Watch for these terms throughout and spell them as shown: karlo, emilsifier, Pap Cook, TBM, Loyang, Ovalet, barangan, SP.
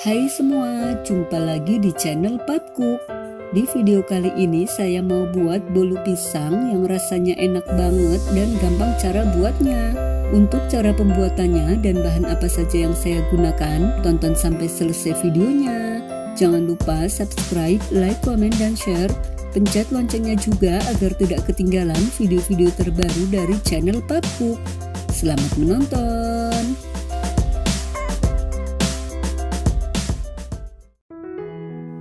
Hai semua, jumpa lagi di channel Pap Cook. Di video kali ini saya mau buat bolu pisang yang rasanya enak banget dan gampang cara buatnya. Untuk cara pembuatannya dan bahan apa saja yang saya gunakan, tonton sampai selesai videonya. Jangan lupa subscribe, like, komen, dan share. Pencet loncengnya juga agar tidak ketinggalan video-video terbaru dari channel Pap Cook. Selamat menonton!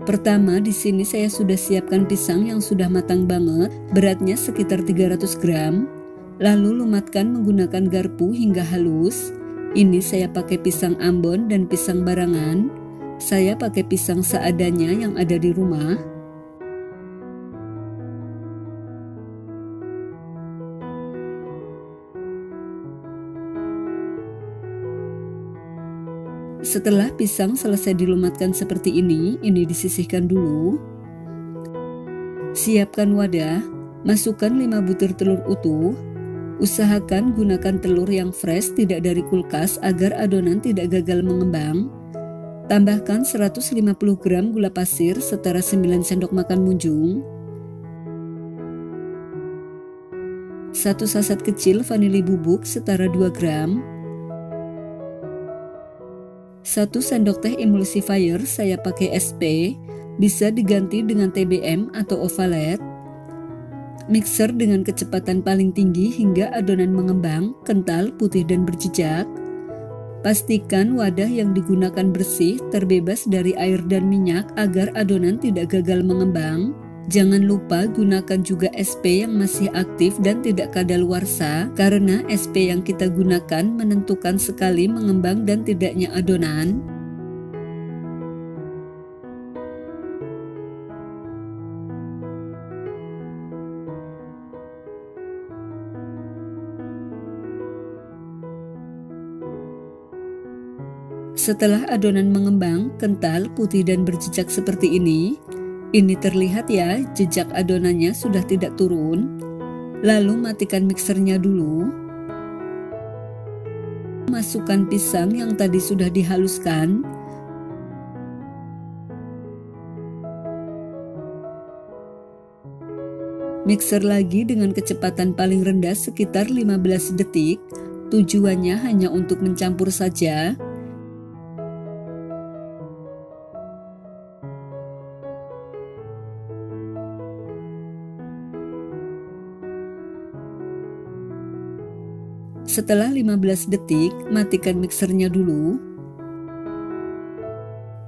Pertama, di sini saya sudah siapkan pisang yang sudah matang banget, beratnya sekitar 300 gram. Lalu lumatkan menggunakan garpu hingga halus. Ini saya pakai pisang Ambon dan pisang barangan. Saya pakai pisang seadanya yang ada di rumah. Setelah pisang selesai dilumatkan seperti ini disisihkan dulu. Siapkan wadah, masukkan 5 butir telur utuh. Usahakan gunakan telur yang fresh, tidak dari kulkas agar adonan tidak gagal mengembang. Tambahkan 150 gram gula pasir setara 9 sendok makan munjung. 1 sasat kecil vanili bubuk setara 2 gram. 1 sendok teh emulsifier, saya pakai SP, bisa diganti dengan TBM atau ovalet. Mixer dengan kecepatan paling tinggi hingga adonan mengembang, kental, putih dan berjejak. Pastikan wadah yang digunakan bersih, terbebas dari air dan minyak agar adonan tidak gagal mengembang. Jangan lupa gunakan juga SP yang masih aktif dan tidak kadaluarsa, karena SP yang kita gunakan menentukan sekali mengembang dan tidaknya adonan. Setelah adonan mengembang, kental, putih dan berjejak seperti ini terlihat ya, jejak adonannya sudah tidak turun. Lalu matikan mixernya dulu. Masukkan pisang yang tadi sudah dihaluskan. Mixer lagi dengan kecepatan paling rendah sekitar 15 detik. Tujuannya hanya untuk mencampur saja. Setelah 15 detik, matikan mixernya dulu.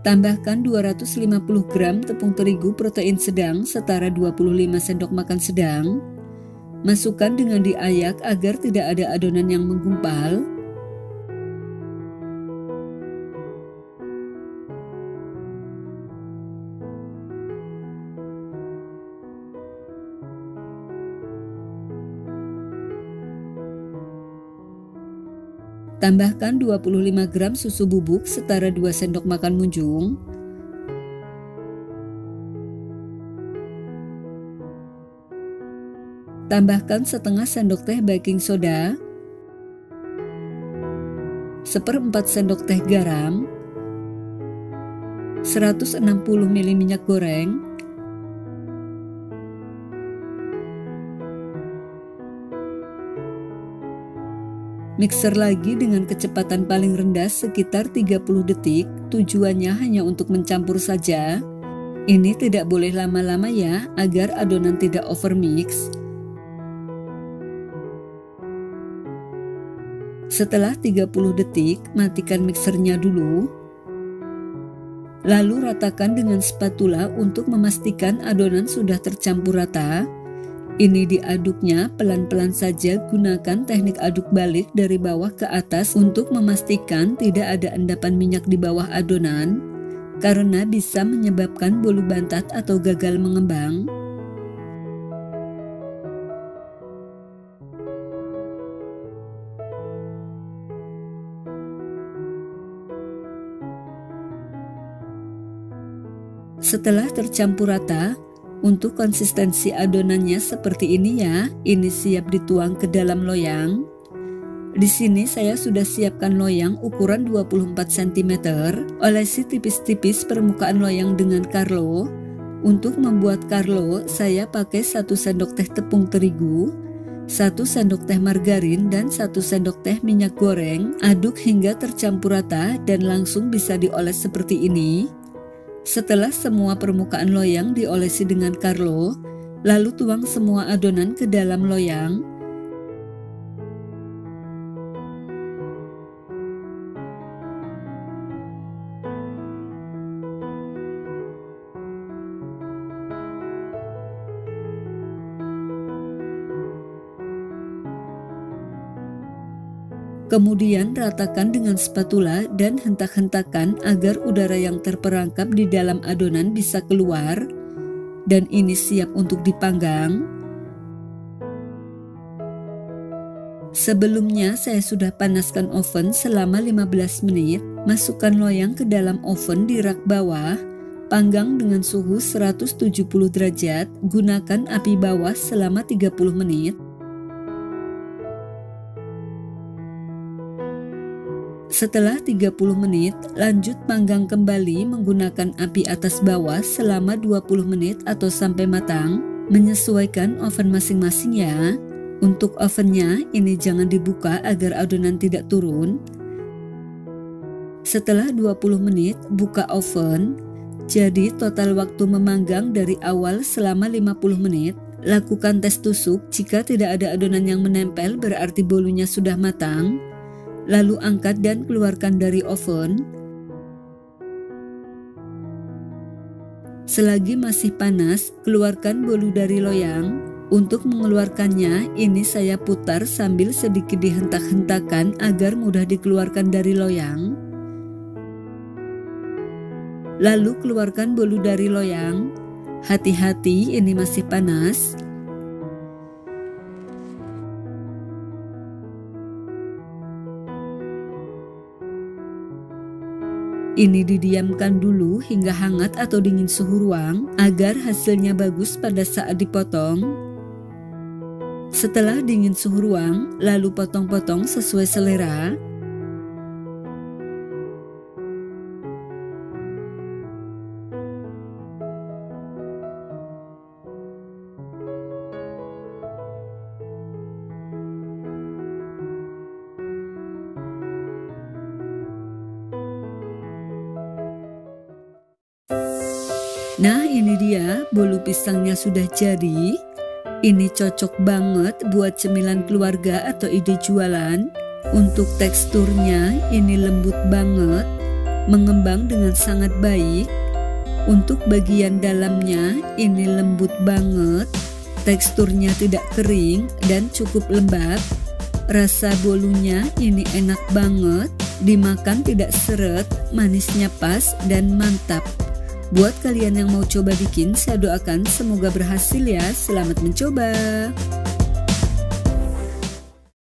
Tambahkan 250 gram tepung terigu protein sedang setara 25 sendok makan sedang. Masukkan dengan diayak agar tidak ada adonan yang menggumpal. Tambahkan 25 gram susu bubuk setara 2 sendok makan munjung. Tambahkan setengah sendok teh baking soda, 1/4 sendok teh garam, 160 ml minyak goreng, 1. Mixer lagi dengan kecepatan paling rendah sekitar 30 detik, tujuannya hanya untuk mencampur saja. Ini tidak boleh lama-lama ya, agar adonan tidak overmix. Setelah 30 detik, matikan mixernya dulu. Lalu ratakan dengan spatula untuk memastikan adonan sudah tercampur rata. Ini diaduknya pelan-pelan saja, gunakan teknik aduk balik dari bawah ke atas untuk memastikan tidak ada endapan minyak di bawah adonan, karena bisa menyebabkan bolu bantat atau gagal mengembang. Setelah tercampur rata, untuk konsistensi adonannya seperti ini ya, ini siap dituang ke dalam loyang. Di sini saya sudah siapkan loyang ukuran 24 cm, olesi tipis-tipis permukaan loyang dengan karlo. Untuk membuat karlo, saya pakai 1 sendok teh tepung terigu, 1 sendok teh margarin, dan 1 sendok teh minyak goreng. Aduk hingga tercampur rata dan langsung bisa dioles seperti ini. Setelah semua permukaan loyang diolesi dengan karlo, lalu tuang semua adonan ke dalam loyang. Kemudian ratakan dengan spatula dan hentak-hentakan agar udara yang terperangkap di dalam adonan bisa keluar. Dan ini siap untuk dipanggang. Sebelumnya saya sudah panaskan oven selama 15 menit. Masukkan loyang ke dalam oven di rak bawah. Panggang dengan suhu 170 derajat. Gunakan api bawah selama 30 menit. Setelah 30 menit, lanjut panggang kembali menggunakan api atas bawah selama 20 menit atau sampai matang. Menyesuaikan oven masing-masing ya. Untuk ovennya, ini jangan dibuka agar adonan tidak turun. Setelah 20 menit, buka oven. Jadi total waktu memanggang dari awal selama 50 menit. Lakukan tes tusuk, jika tidak ada adonan yang menempel berarti bolunya sudah matang. Lalu angkat dan keluarkan dari oven. Selagi masih panas, keluarkan bolu dari loyang. Untuk mengeluarkannya, ini saya putar sambil sedikit dihentak-hentakan agar mudah dikeluarkan dari loyang. Lalu keluarkan bolu dari loyang. Hati-hati, ini masih panas. Ini didiamkan dulu hingga hangat atau dingin suhu ruang agar hasilnya bagus pada saat dipotong. Setelah dingin suhu ruang, lalu potong-potong sesuai selera. Nah, ini dia bolu pisangnya sudah jadi. Ini cocok banget buat cemilan keluarga atau ide jualan. Untuk teksturnya ini lembut banget, mengembang dengan sangat baik. Untuk bagian dalamnya ini lembut banget, teksturnya tidak kering dan cukup lembab. Rasa bolunya ini enak banget, dimakan tidak seret, manisnya pas dan mantap. Buat kalian yang mau coba bikin, saya doakan semoga berhasil ya. Selamat mencoba.